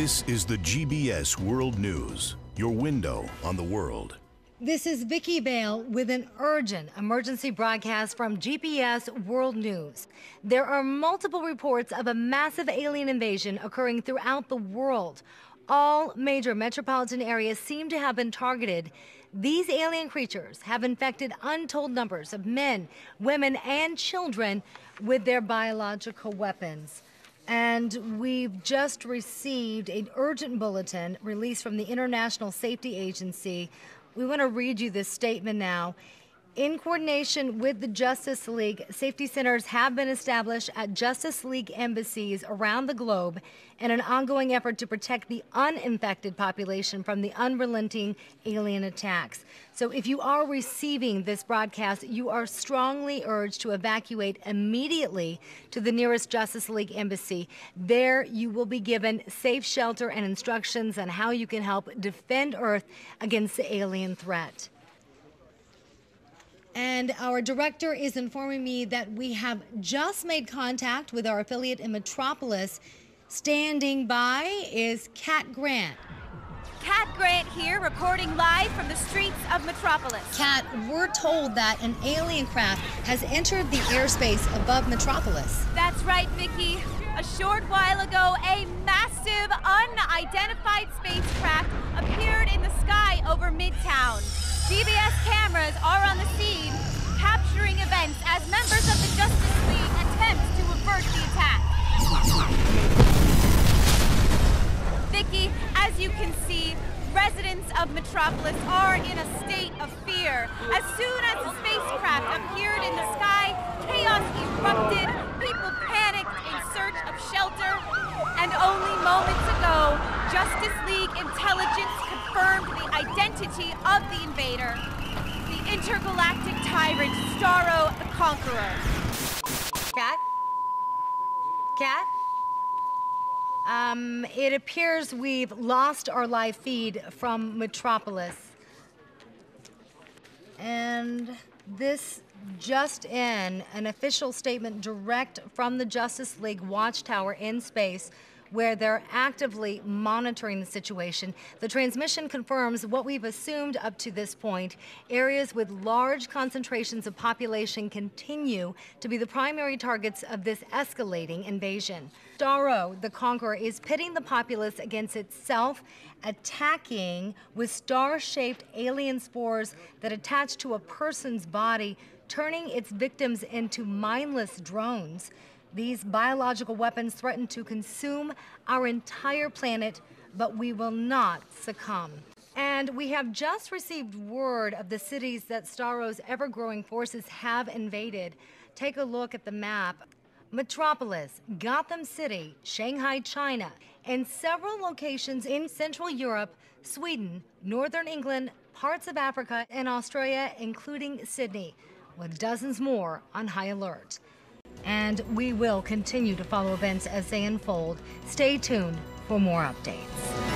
This is the GBS World News, your window on the world. This is Vicki Vale with an urgent emergency broadcast from GPS World News. There are multiple reports of a massive alien invasion occurring throughout the world. All major metropolitan areas seem to have been targeted. These alien creatures have infected untold numbers of men, women, and children with their biological weapons. And we've just received an urgent bulletin released from the International Safety Agency. We want to read you this statement now. In coordination with the Justice League, safety centers have been established at Justice League embassies around the globe in an ongoing effort to protect the uninfected population from the unrelenting alien attacks. So if you are receiving this broadcast, you are strongly urged to evacuate immediately to the nearest Justice League embassy. There you will be given safe shelter and instructions on how you can help defend Earth against the alien threat. And our director is informing me that we have just made contact with our affiliate in Metropolis. Standing by is Cat Grant. Cat Grant here, reporting live from the streets of Metropolis. Cat, we're told that an alien craft has entered the airspace above Metropolis. That's right, Vicki. A short while ago, a massive, unidentified spacecraft appeared in the sky over Midtown. GBS cameras are on the scene, capturing events as members of the Justice League attempt to avert the attack. Vicki, as you can see, residents of Metropolis are in a state of fear. As soon as the spacecraft appeared in the sky, chaos erupted, people panicked in search of shelter, and only moments ago, Justice League intelligence confirmed the identity of the invader, the intergalactic tyrant, Starro the Conqueror. Cat? Cat? It appears we've lost our live feed from Metropolis. And this just in, an official statement direct from the Justice League Watchtower in space, where they're actively monitoring the situation. The transmission confirms what we've assumed up to this point. Areas with large concentrations of population continue to be the primary targets of this escalating invasion. Starro the Conqueror is pitting the populace against itself, attacking with star-shaped alien spores that attach to a person's body, turning its victims into mindless drones. These biological weapons threaten to consume our entire planet, but we will not succumb. And we have just received word of the cities that Starro's ever-growing forces have invaded. Take a look at the map. Metropolis, Gotham City, Shanghai, China, and several locations in Central Europe, Sweden, Northern England, parts of Africa, and Australia, including Sydney, with dozens more on high alert. And we will continue to follow events as they unfold. Stay tuned for more updates.